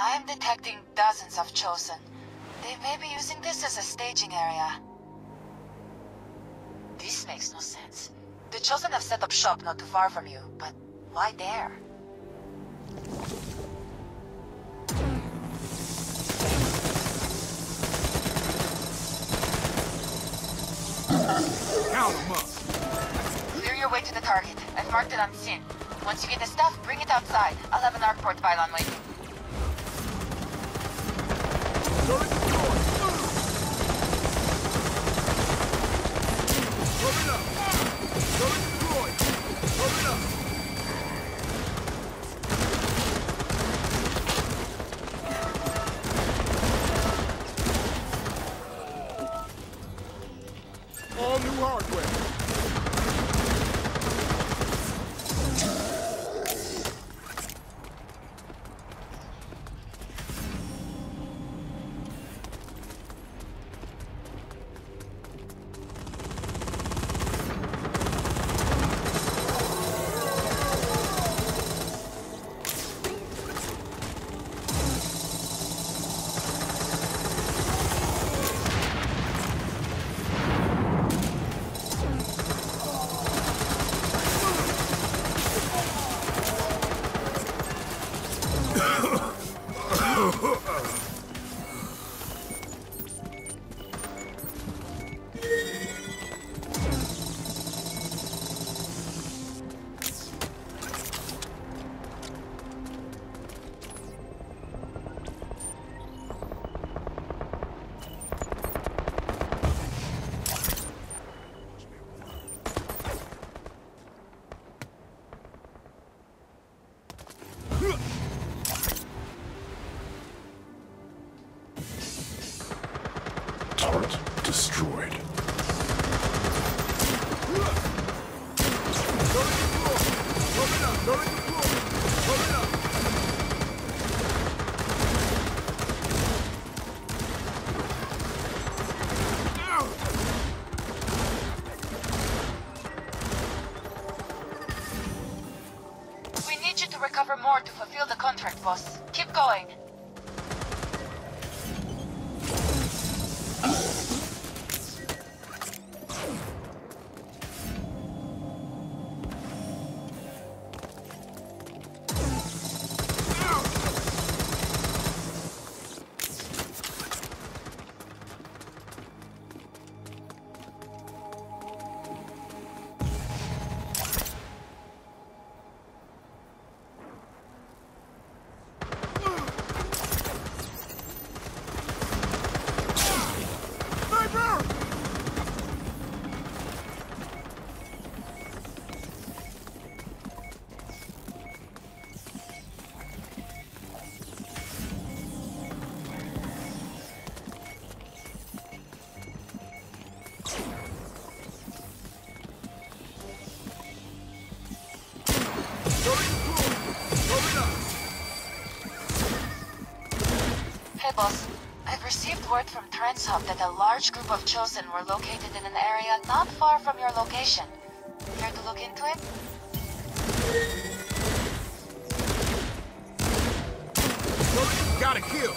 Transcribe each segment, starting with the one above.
I am detecting dozens of Chosen. They may be using this as a staging area. This makes no sense. The Chosen have set up shop not too far from you, but why there? Count them up. Clear your way to the target. I've marked it on scene. Once you get the stuff, bring it outside. I'll have an ARES pylon waiting. Destroyed. We need you to recover more to fulfill the contract, boss. Keep going. Boss, I've received word from Transhub that a large group of Chosen were located in an area not far from your location. Care to look into it? Gotta kill!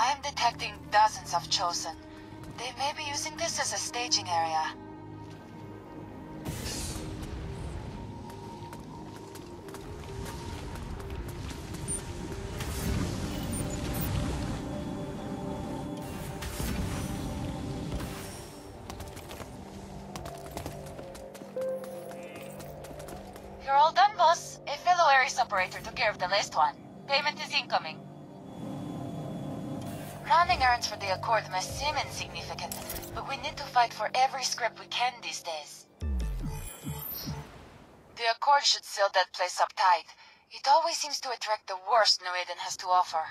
I am detecting dozens of Chosen. They may be using this as a staging area. You're all done, boss. A fellow ARES operator took care of the last one. Payment is incoming. Running errands for the Accord must seem insignificant, but we need to fight for every scrap we can these days. The Accord should seal that place up tight. It always seems to attract the worst New Eden has to offer.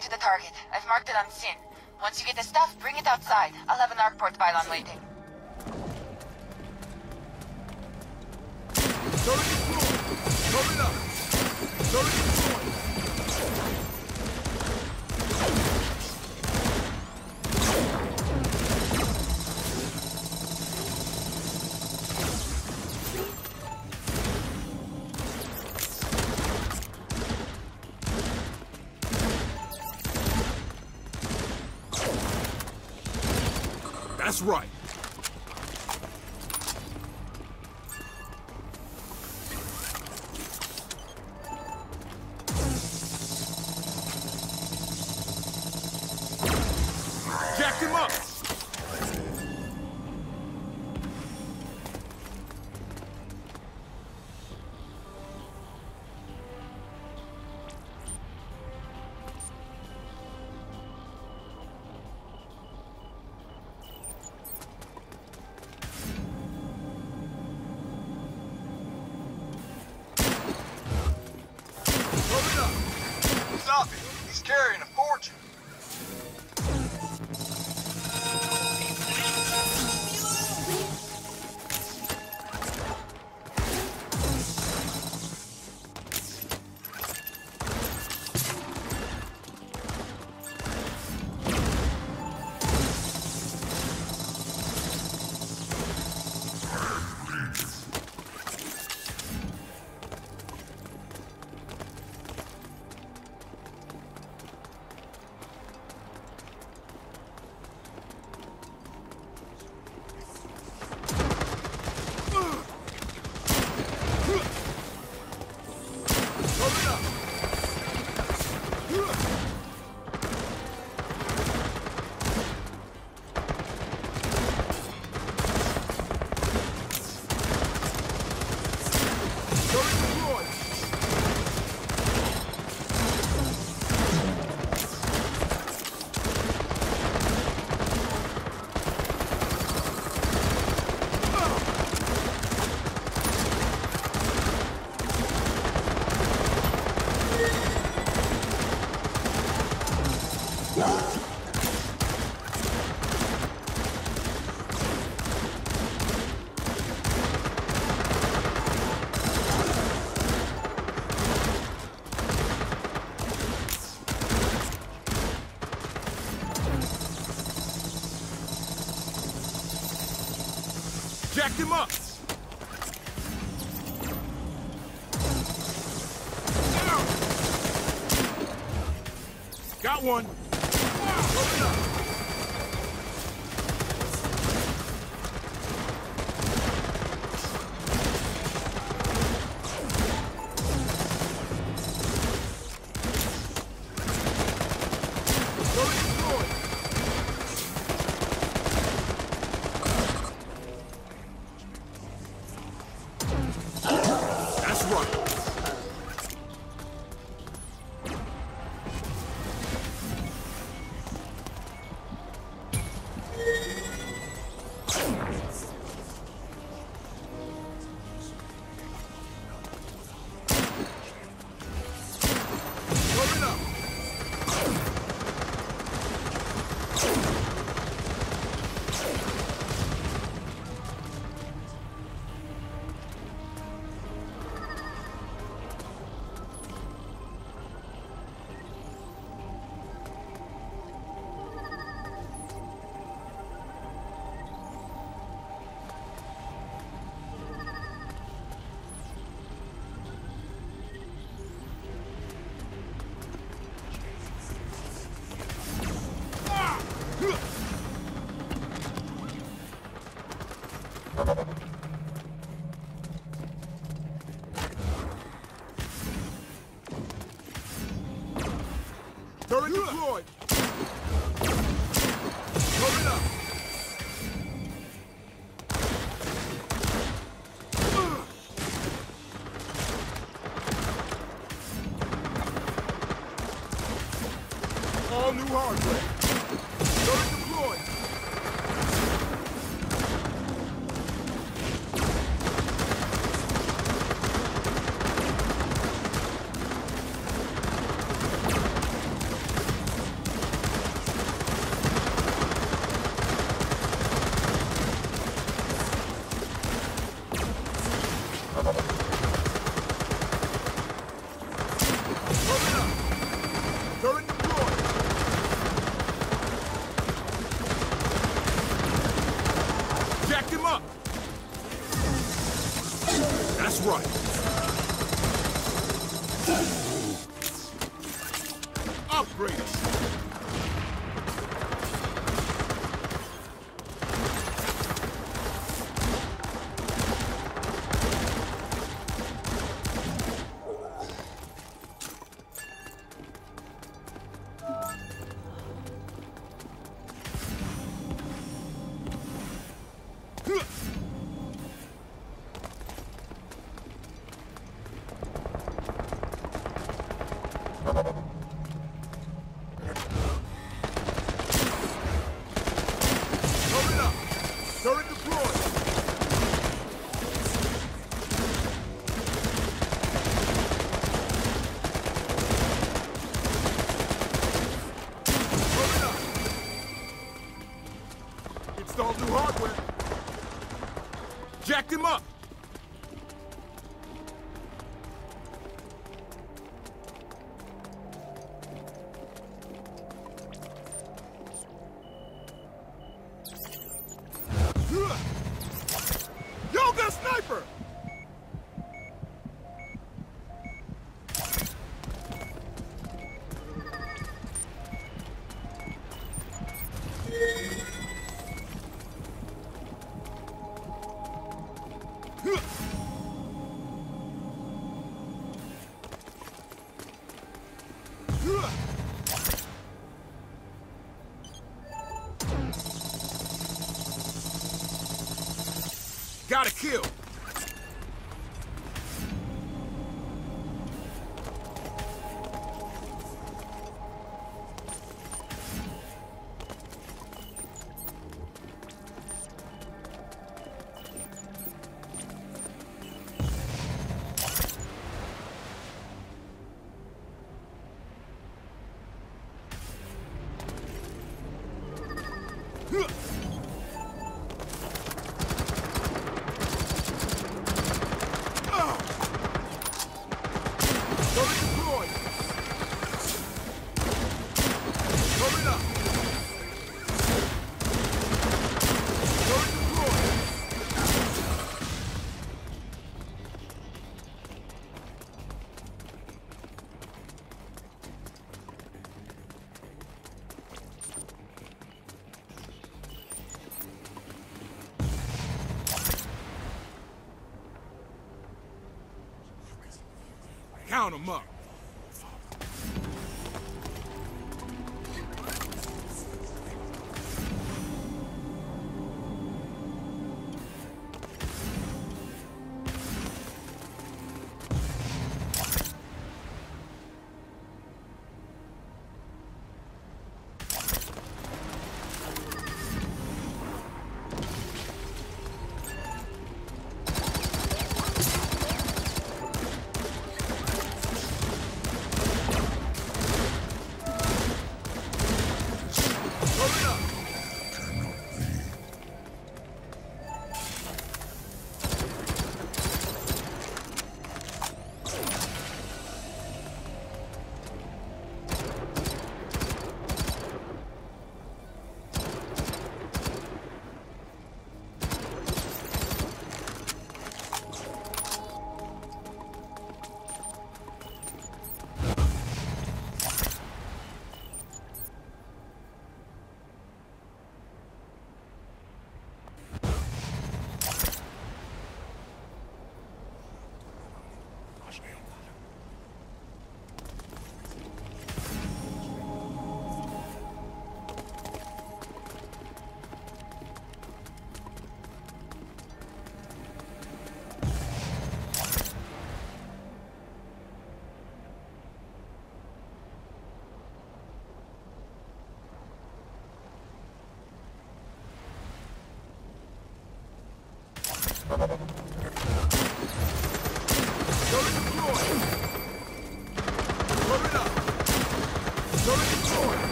To the target. I've marked it on scene. Once you get the stuff, bring it outside. I'll have an ARC port pylon waiting. That's right. Jack him up. Stop it! He's carrying a fortune! Jack him up! Got one! Open up. Jacked him up! Yoga sniper! Gotta kill! Count them up.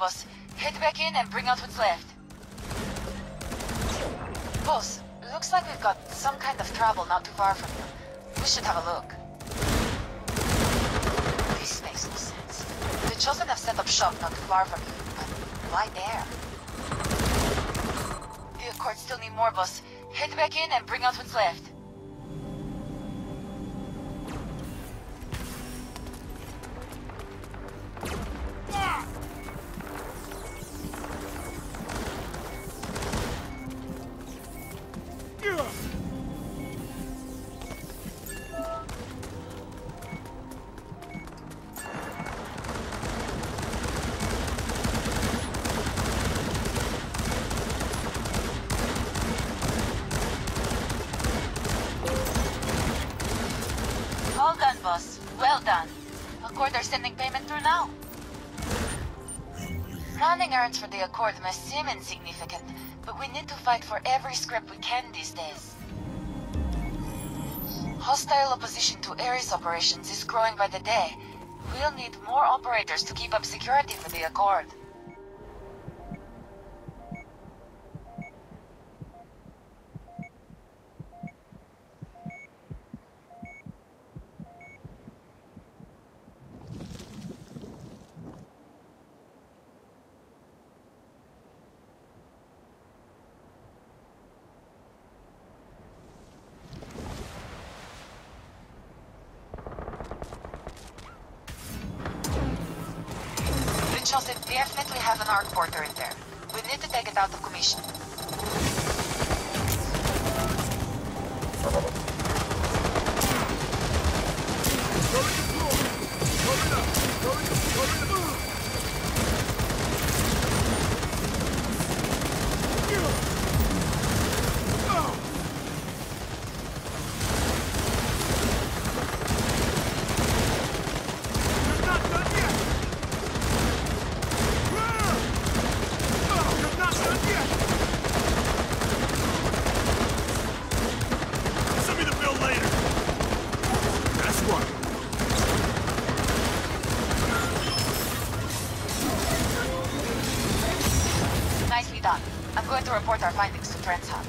Boss, head back in and bring out what's left. Boss, looks like we've got some kind of trouble not too far from you. We should have a look. This makes no sense. The Chosen have set up shop not too far from you, but why there? The Accord still need more, boss. Head back in and bring out what's left. Boss, well done. Accord are sending payment through now. Running errands for the Accord must seem insignificant, but we need to fight for every scrap we can these days. Hostile opposition to ARES operations is growing by the day. We'll need more operators to keep up security for the Accord. Chosen definitely have an ARC porter in there. We need to take it out of commission. I'm going to report our findings to Transhub.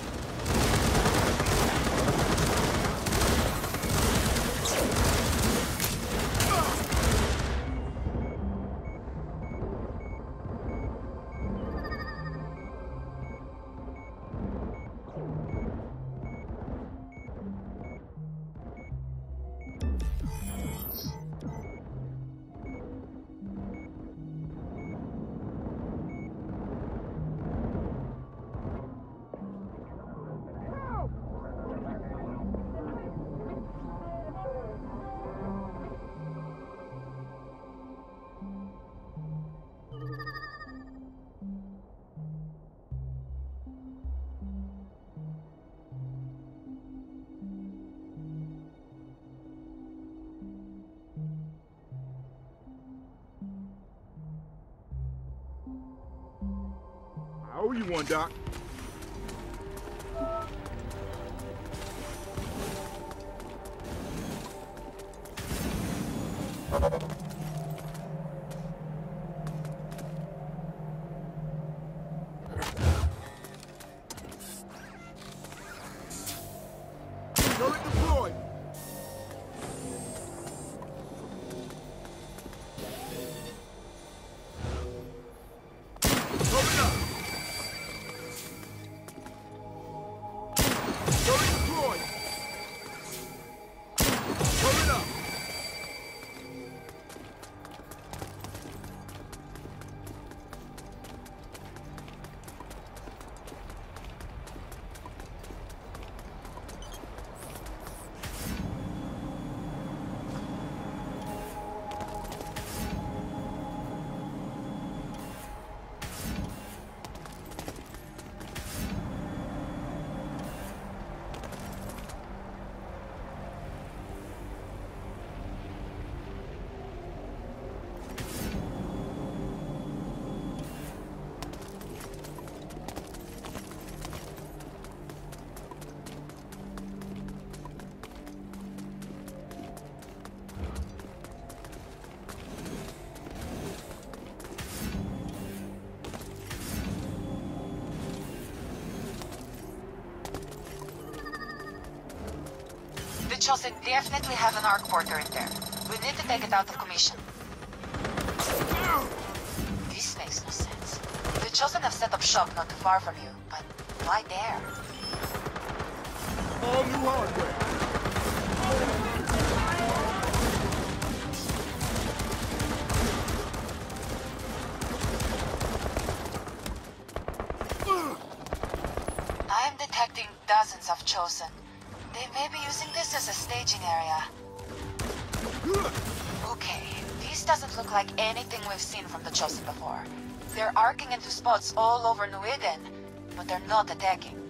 Owe you one, Doc. Chosen, definitely have an arc porter in there. We need to take it out of commission. This makes no sense. The Chosen have set up shop not too far from you, but why there? All new hardware. Dozens have Chosen. They may be using this as a staging area. Okay, this doesn't look like anything we've seen from the Chosen before. They're arcing into spots all over New Eden, but they're not attacking.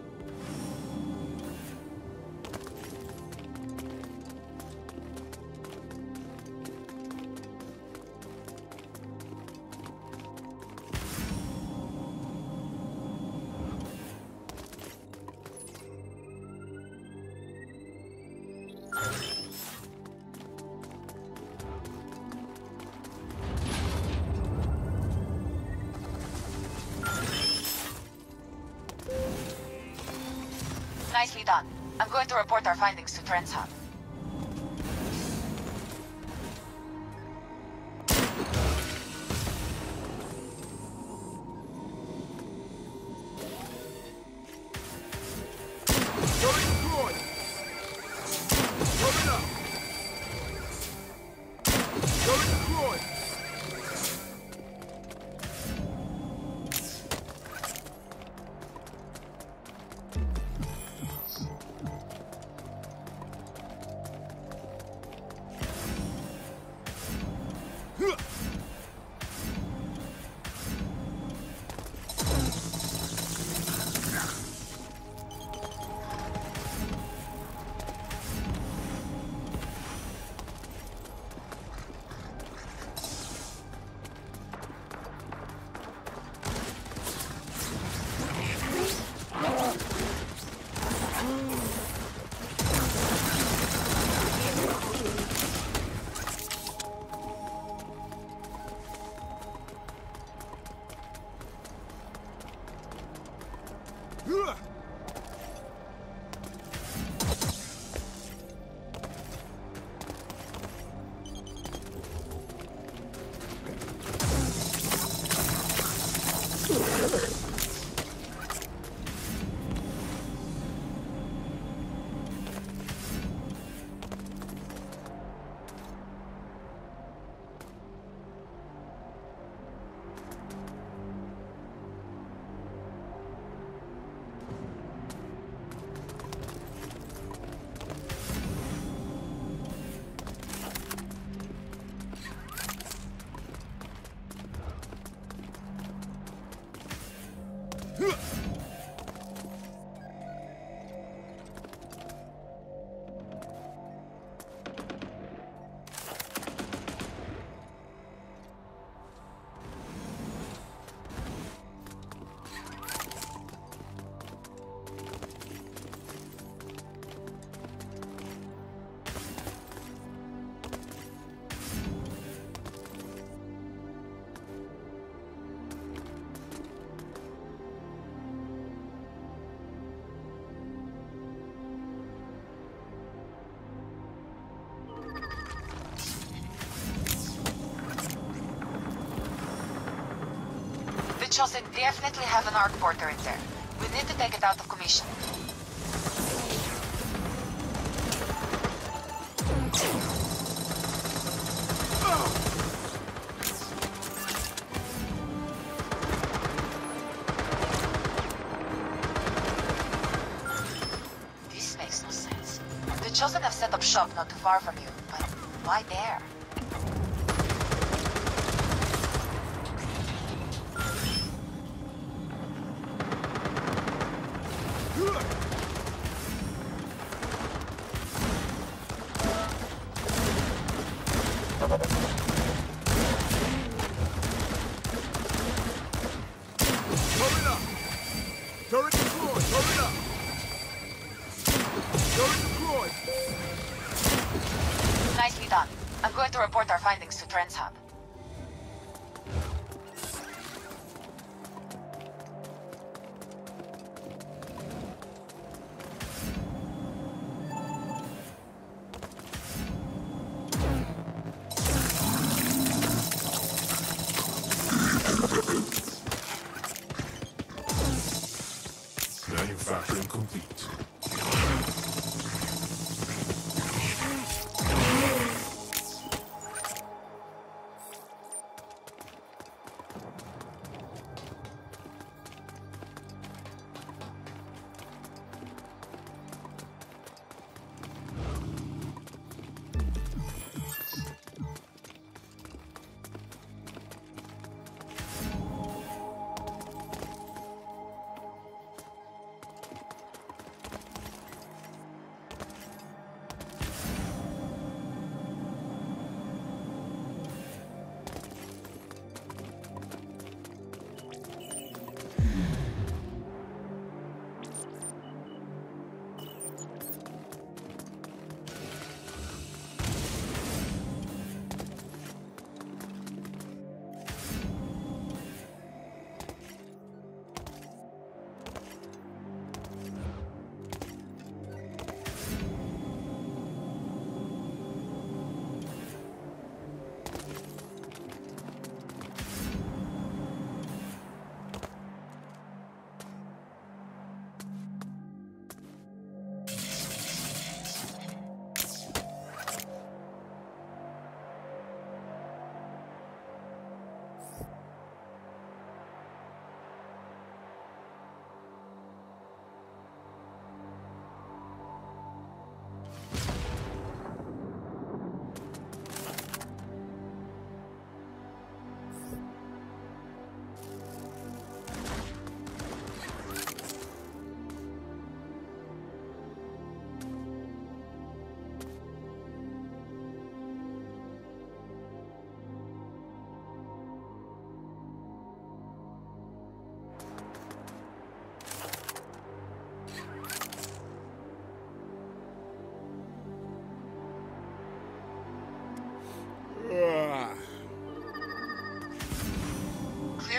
Nicely done. I'm going to report our findings to Transhub. Chosen definitely have an arc porter in there. We need to take it out of commission. This makes no sense. The Chosen have set up shop not too far from you, but why there? Nicely done. I'm going to report our findings to Transhub. Manufacturing complete.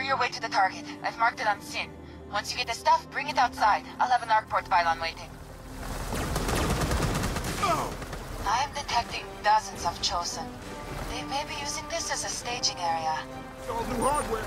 Your way to the target. I've marked it on SIN. Once you get the stuff, bring it outside. I'll have an ARC port pylon waiting. Oh. I'm detecting dozens of Chosen. They may be using this as a staging area. It's all new hardware.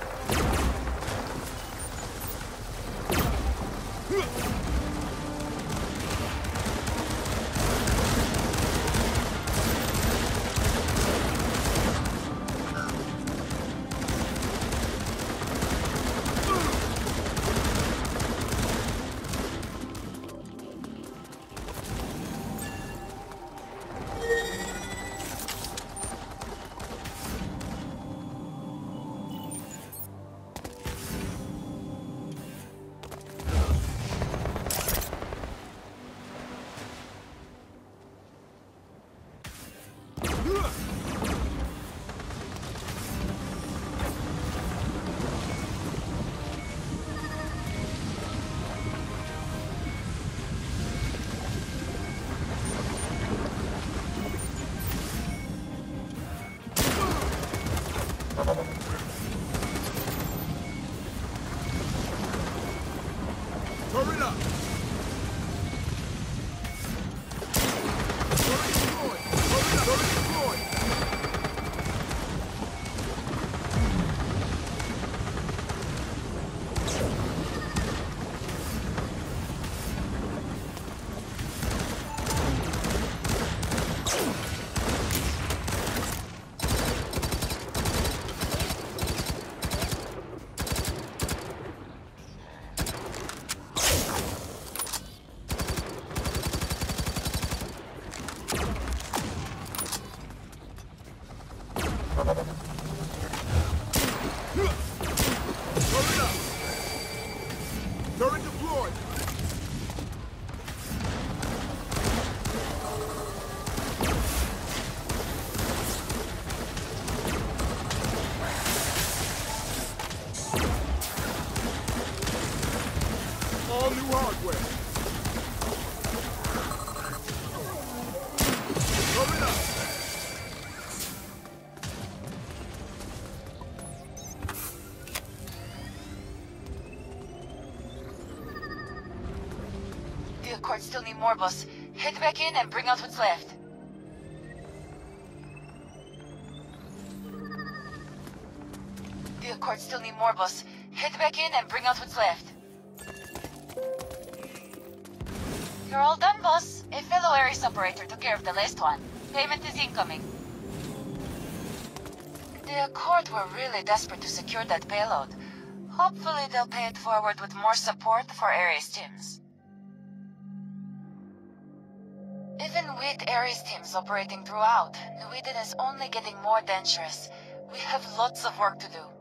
Accord still need more, boss. Head back in and bring out what's left. The Accord still need more, boss. Head back in and bring out what's left. You're all done, boss. A fellow ARES operator took care of the last one. Payment is incoming. The Accord were really desperate to secure that payload. Hopefully they'll pay it forward with more support for ARES teams. Even with ARES teams operating throughout, New Eden is only getting more dangerous. We have lots of work to do.